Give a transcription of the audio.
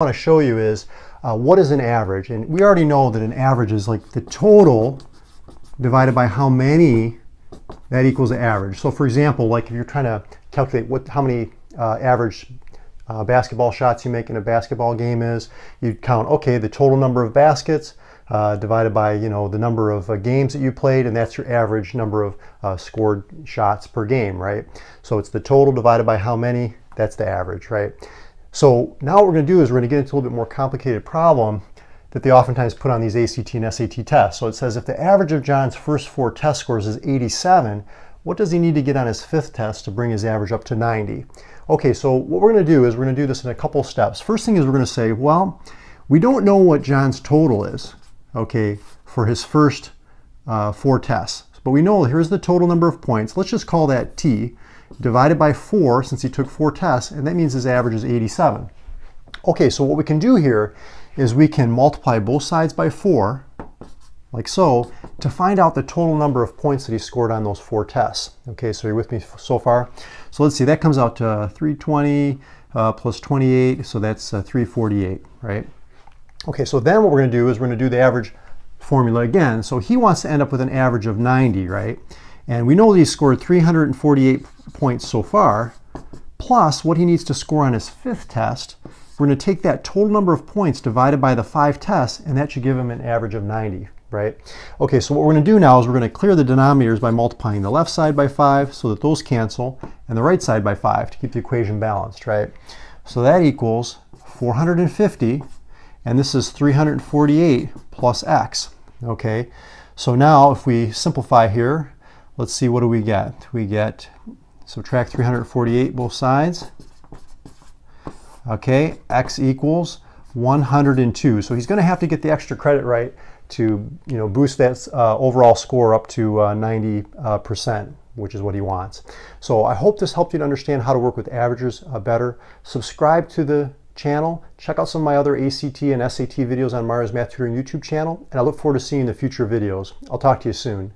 I want to show you is what is an average, and we already know that an average is like the total divided by how many, that equals the average. So for example, like if you're trying to calculate how many average basketball shots you make in a basketball game is, you'd count, okay, the total number of baskets divided by, you know, the number of games that you played, and that's your average number of scored shots per game, right? So it's the total divided by how many, that's the average, right? So now what we're going to do is we're going to get into a little bit more complicated problem that they oftentimes put on these ACT and SAT tests. So it says if the average of John's first 4 test scores is 87, what does he need to get on his 5th test to bring his average up to 90? Okay, so what we're going to do is we're going to do this in a couple steps. First thing is we're going to say, well, we don't know what John's total is, okay, for his first 4 tests. But we know here's the total number of points. Let's just call that T, divided by 4, since he took 4 tests, and that means his average is 87. Okay, so what we can do here is we can multiply both sides by 4, like so, to find out the total number of points that he scored on those 4 tests. Okay, so you're with me so far? So let's see, that comes out to 320 plus 28, so that's 348, right? Okay, so then what we're going to do is we're going to do the average formula again. So he wants to end up with an average of 90, right? And we know that he scored 348 points so far, plus what he needs to score on his 5th test. We're going to take that total number of points divided by the 5 tests, and that should give him an average of 90, right? Okay, so what we're going to do now is we're going to clear the denominators by multiplying the left side by 5 so that those cancel, and the right side by 5 to keep the equation balanced, right? So that equals 450, and this is 348 plus x, okay? So now if we simplify here, let's see, what do we get? We get, subtract 348 both sides. Okay, x equals 102. So he's going to have to get the extra credit right to, you know, boost that overall score up to 90%, which is what he wants. So I hope this helped you to understand how to work with averages better. Subscribe to the channel. Check out some of my other ACT and SAT videos on Mario's Math Tutoring YouTube channel, and I look forward to seeing the future videos. I'll talk to you soon.